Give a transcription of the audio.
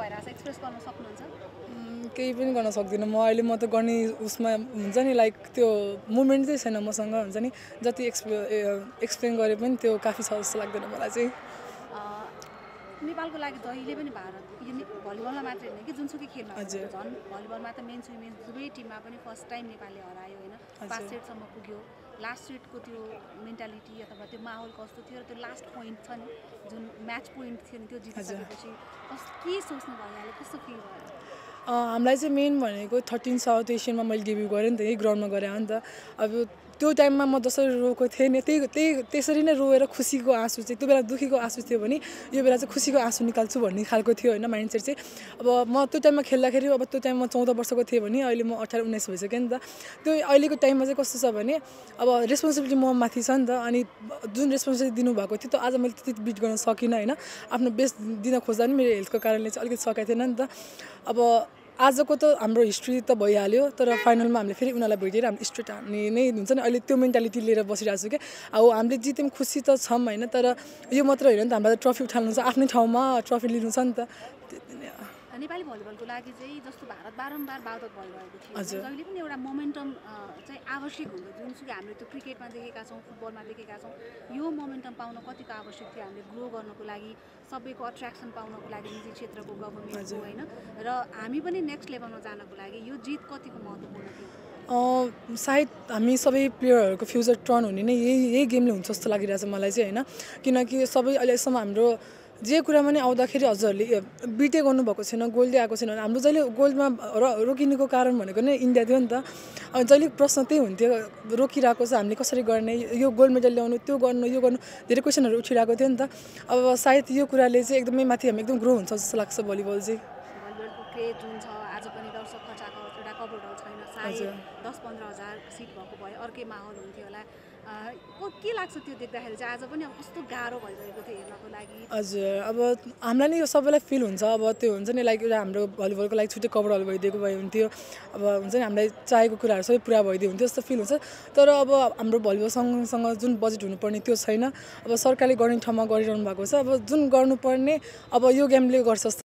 भइराछ express गर्न सक्नुहुन्छ केही पनि गर्न सक्दिन म अहिले म त गर्ने उसमा हुन्छ नि लाइक त्यो मोमेन्ट चाहिँ छैन मसँग हुन्छ नि जति एक्सप्लेन गरे पनि त्यो काफी छ जस्तो लाग्दैन मलाई चाहिँ नेपालको लागि त अहिले पनि भारत यो भलिबलमा मात्र हैन कि जुनसुकै खेलमा झन् भलिबलमा त मेन्स वुमेन्स दुवै टिममा पनि फर्स्ट टाइम नेपालले हरायो हैन पाँच सेटसम्म पुग्यो लास्ट सेटको त्यो मेन्टालिटी अथवा त्यो माहौल कस्तो थियो र त्यो लास्ट पोइन्ट छ नि जुन म्याच पोइन्ट थियो नि त्यो जितिसकेपछि के सोच्नु भयो यहाँले कस्तो फिल भयो हामीलाई चाहिँ मेन भनेको 13 साउथ एशियनमा मैले डेब्यु गरे नि त यही ग्राउन्डमा गरे हो नि त अब त्यो टाइममा म जसरी रोएको थिएँ नि त्यसरी नै रोएर खुसीको आँसु चाहिँ त्यो बेला दुखीको आँसु थियो भने यो बेला चाहिँ खुसीको आँसु निकाल्छु भन्ने खालको थियो हैन माइन्डसेट चाहिँ अब म त्यो टाइममा खेल्दाखेरि अब त्यो टाइममा 14 वर्षको थिएँ भने अहिले म 18-19 भइसक्यो नि त त्यो अहिलेको टाइममा चाहिँ कस्तो छ भने अब रेस्पोन्सिबिलिटी म माथि छ नि त अनि जुन रेस्पोन्सिबिलिटी दिनुभएको थियो त्यो आज मैले त्यति बिट गर्न सकिनँ हैन आफ्नो बेस्ट दिन खोज्दा नि मेरो हेल्थको कारणले चाहिँ अलिकति सकेको थिएन नि त अब आजको त हाम्रो हिस्ट्री त भइहाल्यो तर फाइनलमा हामीले फेरि उनीलाई भेटेर हामी स्ट्रेट हान्ने नै हुन्छ नि अहिले त्यो मेन्टालिटी लिएर बसिरहेको छु के अब हामीले जित्यौं खुसी त छौं हैन तर यो मात्र हैन नि त हामीलाई ट्रफी उठाल्नु छ आफ्नै ठाउँमा ट्रफी लिनु छ नि त त्यति नै हो नेपाली भलिबलको लागि चाहिँ जस्तो भारत बारम्बार बाधक भइरहेको थियो जहिले पनि एउटा मोमेन्टम चाहिँ आवश्यक हुन्छ जुनसुकै हामीले त्यो क्रिकेटमा देखेका छौं फुटबलमा देखेका छौं यो मोमेन्टम पाउन कतिको आवश्यक थियो हामीले ग्रो गर्नको लागि सबैको अट्र्याक्सन पाउनको लागि निजी क्षेत्रको गभर्नमेन्ट हैन र हामी पनि नेक्स्ट लेभलमा जानको लागि यो जित कतिको महत्त्वपूर्ण थियो सायद हामी सबै प्लेयरहरुको फ्युचर टर्न हुने नै यही गेमले हुन्छ जस्तो लागिरहेछ मलाई चाहिँ हैन किनकि सबै अहिलेसम्म हाम्रो जे कुरामा नै आउँदाखेरि हजुरहरुले बिटे गर्नु भएको छैन गोल्ड आएको छैन हाम्रो जहिले गोल्डमा रोकिनुको कारण भनेको नै इन्डिया थियो नि त अब जहिले प्रश्न त्यही हुन्थ्यो रोकिराको छ हामीले कसरी गर्ने यो गोल्ड मेडल ल्याउनु त्यो गर्नु यो गर्नु धेरै क्वेशनहरु उठिरहेको थियो नि त अब सायद यो कुराले चाहिँ एकदमै माथि हामी एकदम ग्रो हुन्छ जस्तो लाग्छ भलिबल चाहिँ भलिबलको क्रेज जुन छ आज पनि दर्शक खटाको एउटा कभर हो छैन सायद 10-15 हजार सिट भएको भए अर्कै माहौल हुन्थ्यो होला के लाग्छ त्यो देख्दाखेरि चाहिँ आज पनि अब कस्तो गाह्रो भइरहेको थियो हेर्नको लागि हजुर अब हामीलाई नि यो सबैलाई फिल हुन्छ अब त्यो हुन्छ नि लाइक हाम्रो भलिबलको लागि छुट्टै कभरहरू भइदिएको भए हुन्थ्यो अब हुन्छ नि हामीलाई चाहेको कुराहरू सबै पुरा भइदिए हुन्थ्यो जस्तो फिल हुन्छ तर अब हाम्रो भलिबल संघसँग जुन बजेट हुनुपर्ने त्यो छैन अब सरकारले गर्ने ठाउँमा गरिरहनु भएको छ अब जुन गर्नुपर्ने अब यो गेमले गर्छ